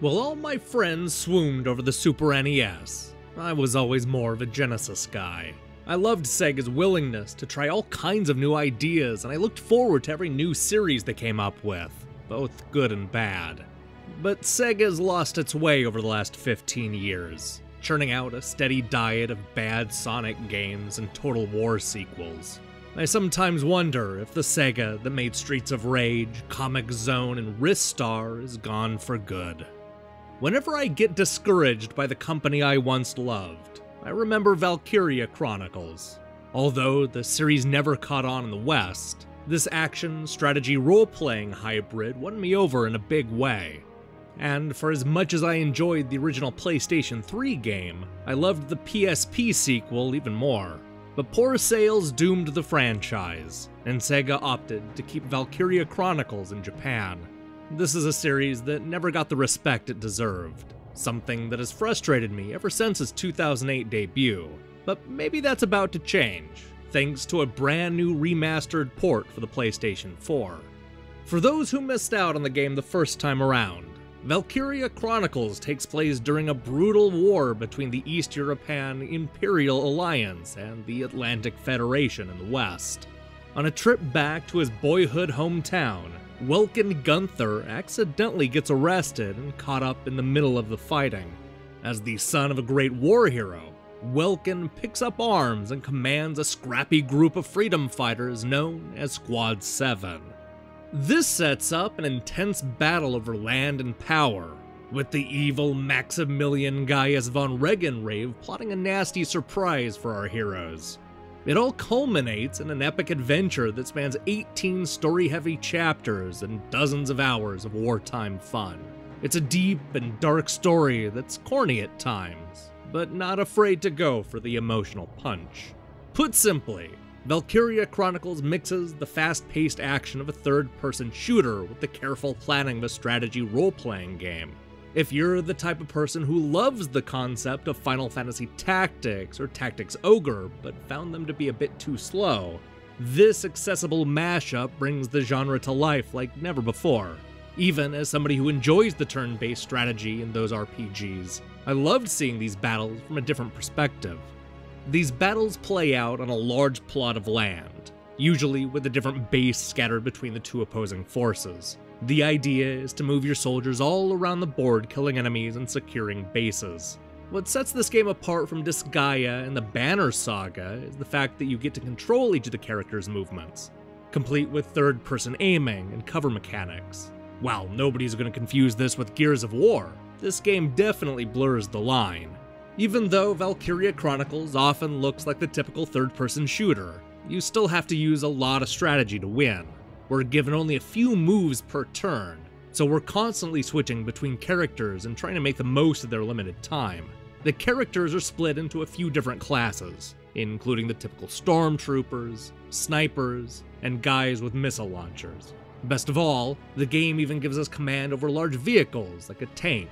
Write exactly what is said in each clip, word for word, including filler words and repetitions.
While all my friends swooned over the Super N E S, I was always more of a Genesis guy. I loved Sega's willingness to try all kinds of new ideas, and I looked forward to every new series they came up with, both good and bad. But Sega's lost its way over the last fifteen years, churning out a steady diet of bad Sonic games and Total War sequels. I sometimes wonder if the Sega that made Streets of Rage, Comic Zone, and Ristar is gone for good. Whenever I get discouraged by the company I once loved, I remember Valkyria Chronicles. Although the series never caught on in the West, this action-strategy role-playing hybrid won me over in a big way. And for as much as I enjoyed the original PlayStation three game, I loved the P S P sequel even more. But poor sales doomed the franchise, and Sega opted to keep Valkyria Chronicles in Japan. This is a series that never got the respect it deserved, something that has frustrated me ever since its two thousand eight debut. But maybe that's about to change, thanks to a brand new remastered port for the PlayStation four. For those who missed out on the game the first time around, Valkyria Chronicles takes place during a brutal war between the East European Imperial Alliance and the Atlantic Federation in the West. On a trip back to his boyhood hometown, Welkin Gunther accidentally gets arrested and caught up in the middle of the fighting. As the son of a great war hero, Welkin picks up arms and commands a scrappy group of freedom fighters known as Squad seven. This sets up an intense battle over land and power, with the evil Maximilian Gaius von Regenrave plotting a nasty surprise for our heroes. It all culminates in an epic adventure that spans eighteen story-heavy chapters and dozens of hours of wartime fun. It's a deep and dark story that's corny at times, but not afraid to go for the emotional punch. Put simply, Valkyria Chronicles mixes the fast-paced action of a third-person shooter with the careful planning of a strategy role-playing game. If you're the type of person who loves the concept of Final Fantasy Tactics or Tactics Ogre, but found them to be a bit too slow, this accessible mashup brings the genre to life like never before. Even as somebody who enjoys the turn-based strategy in those R P Gs, I loved seeing these battles from a different perspective. These battles play out on a large plot of land, usually with a different base scattered between the two opposing forces. The idea is to move your soldiers all around the board, killing enemies and securing bases. What sets this game apart from Disgaea and the Banner Saga is the fact that you get to control each of the characters' movements, complete with third-person aiming and cover mechanics. While nobody's going to confuse this with Gears of War, this game definitely blurs the line. Even though Valkyria Chronicles often looks like the typical third-person shooter, you still have to use a lot of strategy to win. We're given only a few moves per turn, so we're constantly switching between characters and trying to make the most of their limited time. The characters are split into a few different classes, including the typical stormtroopers, snipers, and guys with missile launchers. Best of all, the game even gives us command over large vehicles like a tank.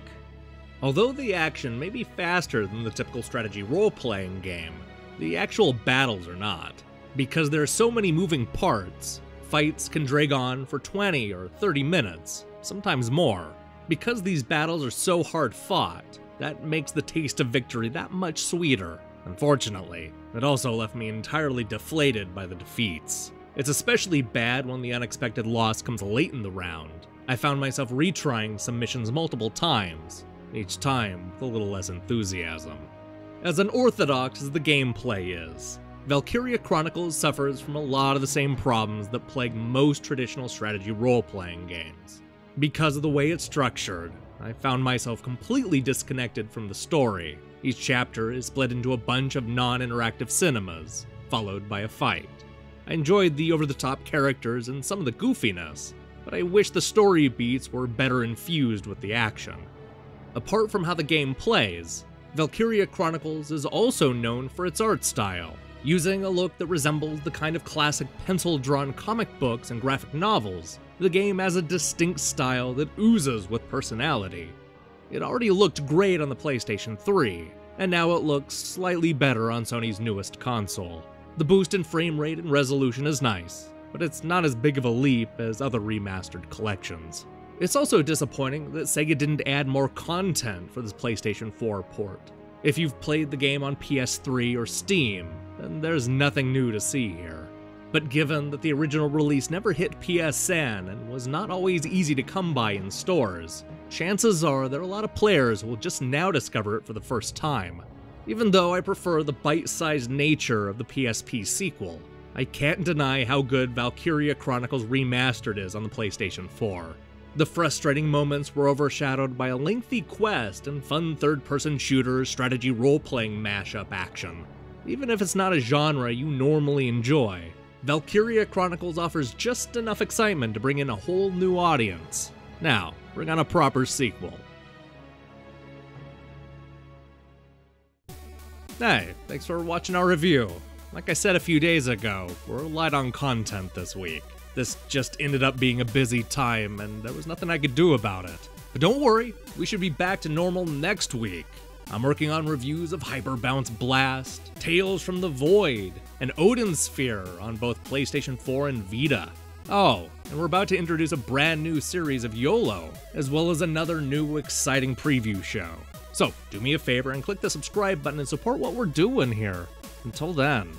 Although the action may be faster than the typical strategy role-playing game, the actual battles are not. Because there are so many moving parts, fights can drag on for twenty or thirty minutes, sometimes more. Because these battles are so hard fought, that makes the taste of victory that much sweeter. Unfortunately, it also left me entirely deflated by the defeats. It's especially bad when the unexpected loss comes late in the round. I found myself retrying some missions multiple times, each time with a little less enthusiasm. As unorthodox as the gameplay is, Valkyria Chronicles suffers from a lot of the same problems that plague most traditional strategy role-playing games. Because of the way it's structured, I found myself completely disconnected from the story. Each chapter is split into a bunch of non-interactive cinemas, followed by a fight. I enjoyed the over-the-top characters and some of the goofiness, but I wish the story beats were better infused with the action. Apart from how the game plays, Valkyria Chronicles is also known for its art style, using a look that resembles the kind of classic pencil-drawn comic books and graphic novels. The game has a distinct style that oozes with personality. It already looked great on the PlayStation three, and now it looks slightly better on Sony's newest console. The boost in frame rate and resolution is nice, but it's not as big of a leap as other remastered collections. It's also disappointing that Sega didn't add more content for this PlayStation four port. If you've played the game on P S three or Steam, then there's nothing new to see here. But given that the original release never hit P S N and was not always easy to come by in stores, chances are that a lot of players will just now discover it for the first time. Even though I prefer the bite-sized nature of the P S P sequel, I can't deny how good Valkyria Chronicles Remastered is on the PlayStation four. The frustrating moments were overshadowed by a lengthy quest and fun third-person shooter strategy role-playing mashup action. Even if it's not a genre you normally enjoy, Valkyria Chronicles offers just enough excitement to bring in a whole new audience. Now, bring on a proper sequel. Hey, thanks for watching our review. Like I said a few days ago, we're light on content this week. This just ended up being a busy time and there was nothing I could do about it. But don't worry, we should be back to normal next week. I'm working on reviews of Hyperbounce Blast, Tales from the Void, and Odin Sphere on both PlayStation four and Vita. Oh, and we're about to introduce a brand new series of YOLO, as well as another new exciting preview show. So do me a favor and click the subscribe button and support what we're doing here. Until then.